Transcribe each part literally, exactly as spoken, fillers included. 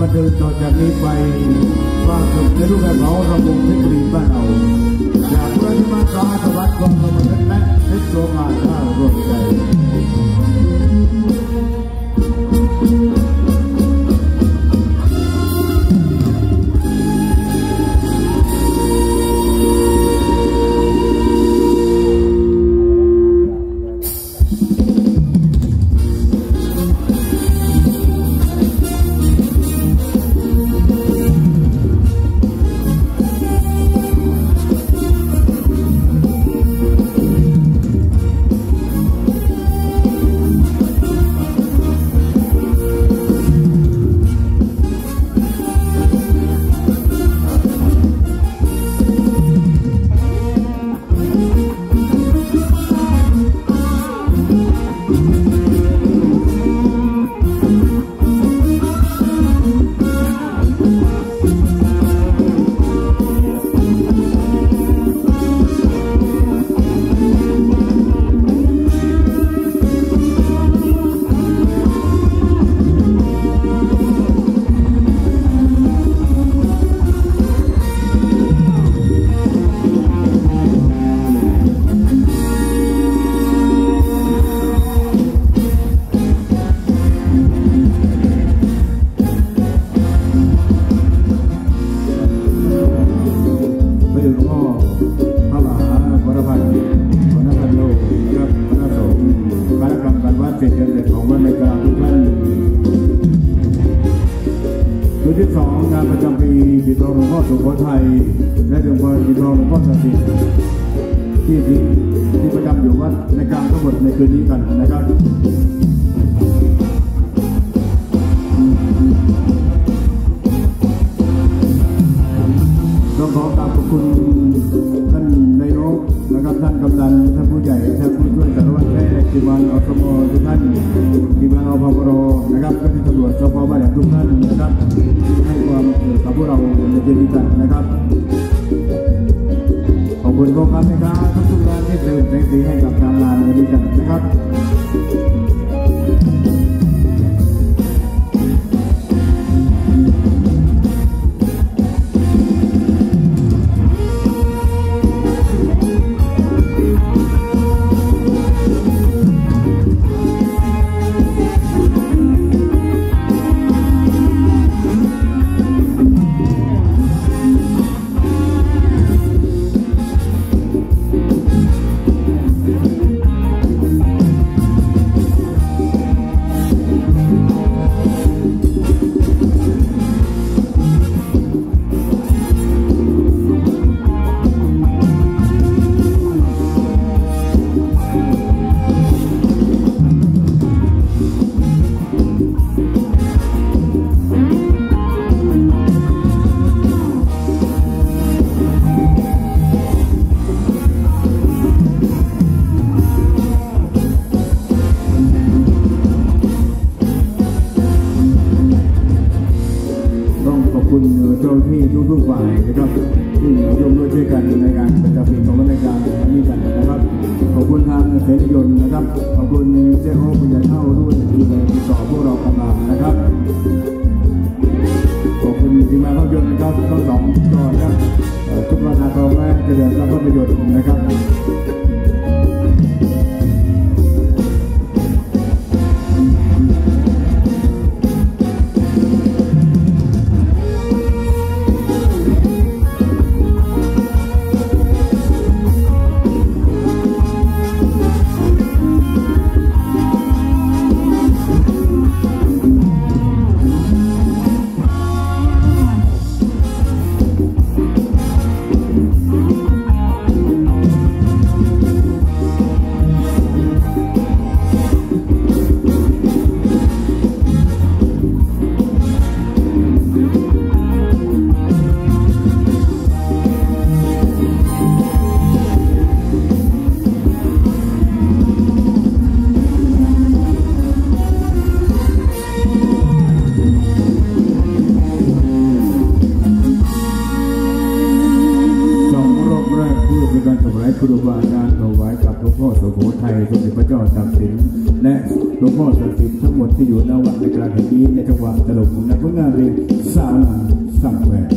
บันเทิงต่อจากนี้ไปฝากสมในรูปแบบของระบบที่ดีบ้านเราอยากเพื่อนที่มาสาสวัสดิ์ความสมดุลและทิศโลกาข้าวรวมใจหลวงพ่อโสโขทัยสมเด็จพระเจ้าตากสินและหล ลวงพ่อศักดิ์สิทธิ์ทั้งหมดที่อยู่ในวัดในกลางแห่งนี้ในจังหวัดตลกของนักพงานเรียนสาวหนังสังแหวน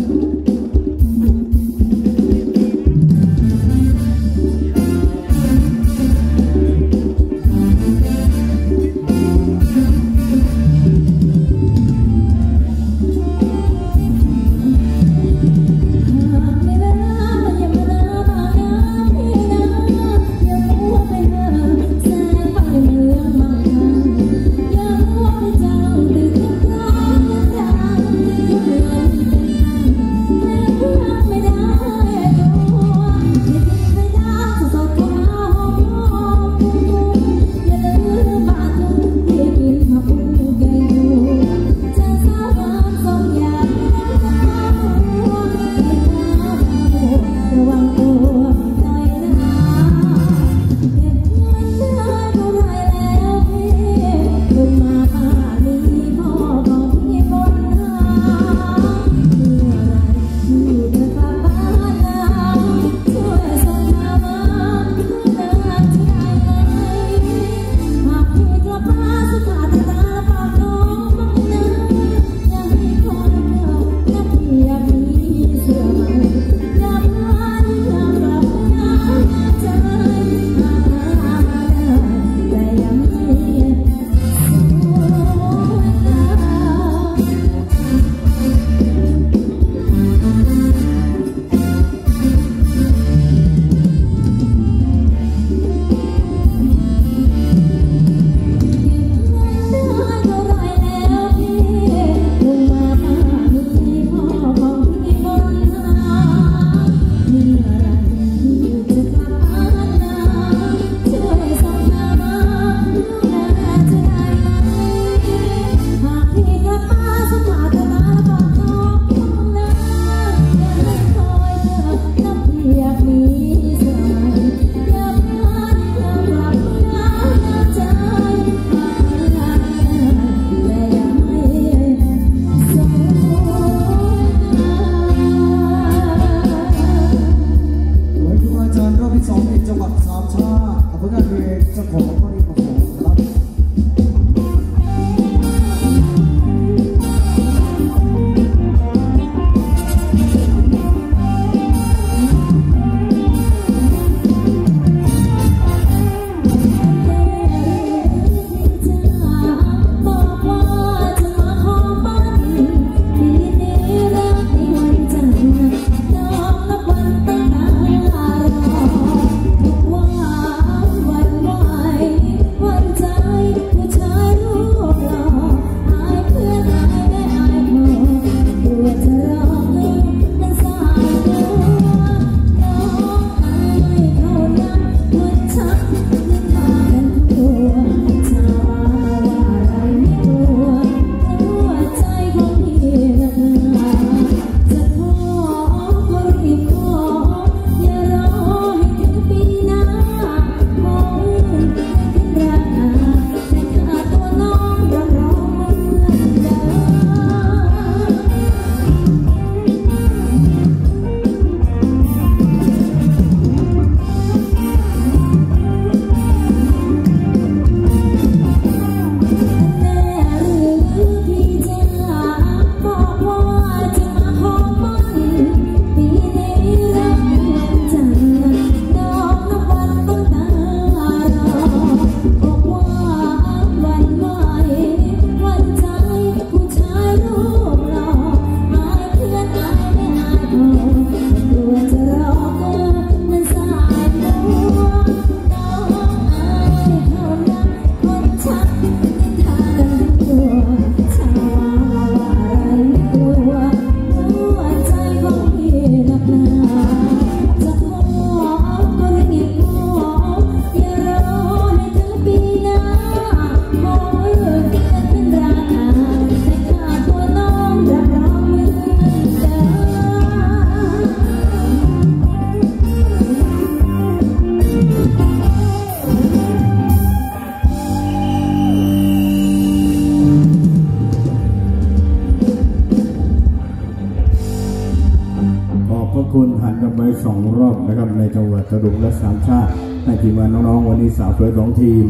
สองรอบนะครับในจังหวัดตะลุงและสามชาติในทีมงานน้องๆวันนี้สาวสวยของทีม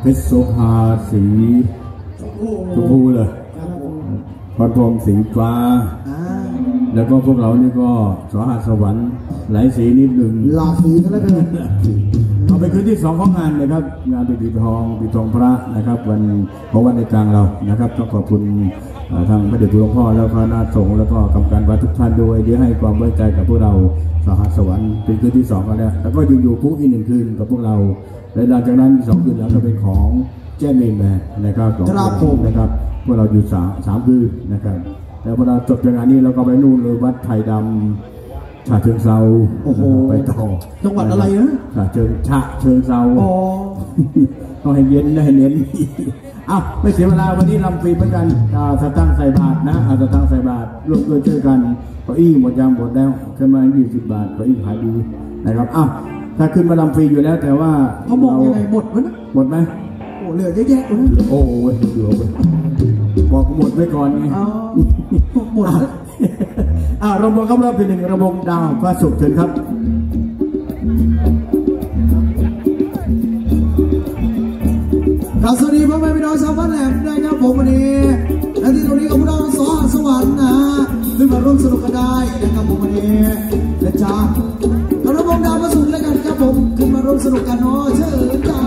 เพชรโสภาสีชมพูเลยพรพรหมสีฟ้าแล้วก็พวกเรานี่ก็สหัสสวรรค์หลายสีนิดหนึ่งหลากสีซะแล้วกันเอาไปคืนที่สองของงานเลยครับงานปิดทองปิดทองพระนะครับวันของวันในกลางเรานะครับต้องขอบคุณทางพระเดชพระคุณหลวงพ่อแล้วพระนาถสงฆ์แล้วก็กรรมการวัดทุกท่านด้วยที่ให้ความไว้ใจกับพวกเราสหัสสวรรค์เป็นคืนที่สองกันแล้วแล้วก็อยู่ๆปุ๊บอีกหนึ่งคืนกับพวกเราและหลังจากนั้นสองคืนแล้วก็เป็นของแจ้มเองนะครับของเรานะครับพวกเราอยู่สามสามคืนนะครับแล้วพอเราจบจากงานนี้เราก็ไปนู่นเลยวัดไผ่ดำฉะเชิงเทราโอ้โหไปต่อจังหวัดอะไรนะฉะเชิงฉะเชิงเทราอ๋อต้องให้เย็นนะให้เน้นอ้าวไม่เสียเวลาวันนี้ลำฟรีประกันเอาสตังค์ใส่บาทนะเอาสตังค์ใส่บาทรวมด้วยช่วยกันเก้าอี้หมดยางหมดแล้วขึ้นมายี่สิบบาทเก้าอี้ขายดีนะครับอ้าวถ้าขึ้นมาลำฟรีอยู่แล้วแต่ว่าเขาบอกยังไงหมดไหมหมดไหมโอ้เหลือเยอะแยะเลยโอ้โหเหลือบอกหมดไว้ก่อนไงหมดอ่าระบบครับเราเป็นหนึ่งระบบดาวพระศุกร์เชิญครับสวัสดีพ่อแม่พี่น้องชาวบ้านแหลมนะครับผมวันนี้และที่ตรงนี้กับพวกเราสหัสสวรรค์นะฮะซึ่งมาร่วมสนุกกันได้นะครับผมวันนี้และจ้าระบบดาวพระศุกร์แล้วกันครับผมขึ้นมาร่วมสนุกกันเนาะเชิญจ้า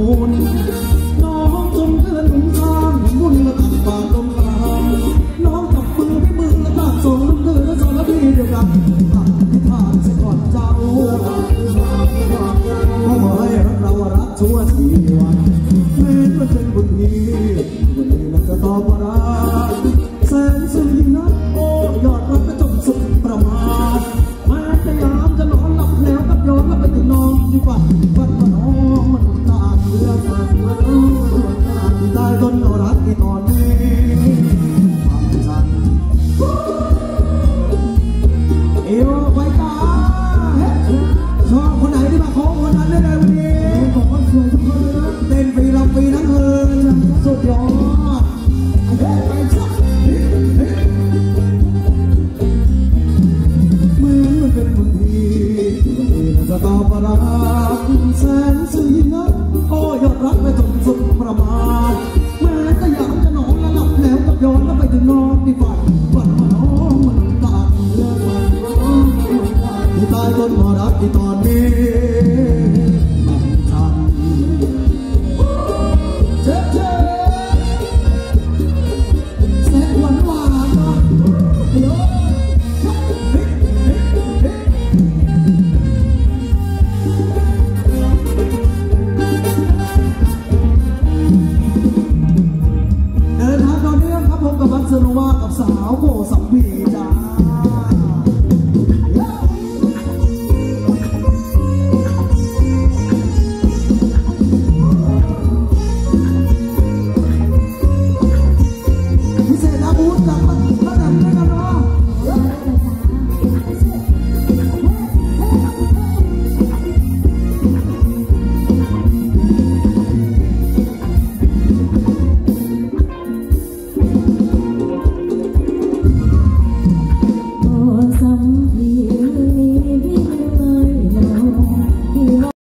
บุญน้องจงเดินหนุนทางมุ่งมาตักบาตรตรงกลางน้องตักมือให้มือและตักส่งเธอและสารพีเดียวกันตักที่ทานจะก่อนเจ้าขอให้รักเรารักชั่วชีวันแม้มันเป็นบุญนี้บุญนี้มันจะต่อมาได้แสนสุดยิ่งนักโอ้ยอดรักจะจบสุดประมาทแม้จะยามจะนอนหลับแล้วกับย้อนแล้วไปถึงน้องที่ฝันฝันว่าน้องมันตาเลือดตาที่ได้ต้นรักที่ตอนนี้ความสันเอวไว้ตาชอบคนไหนที่มาขอคนนั้นได้เลยวันนี้บอกว่าสวยทุกคนเลยเต้นฟรีรำฟรีทั้งคืนสุดยอดไปชักเหมือนมันเป็นคนดีที่มันจะต่อประรักแสนสุดนักโอ้ยอดรักไปจนสุดประมาทแม้จะอยากจะนอนแล้วหลับแล้วกับย้อนแล้วไปถึงนอนที่ฝันฝันว่าน้องมันตาเลือดที่ตายจนมารักที่ตอนนี้สาวโบสัมบีจ้าพิเศษอาวุธ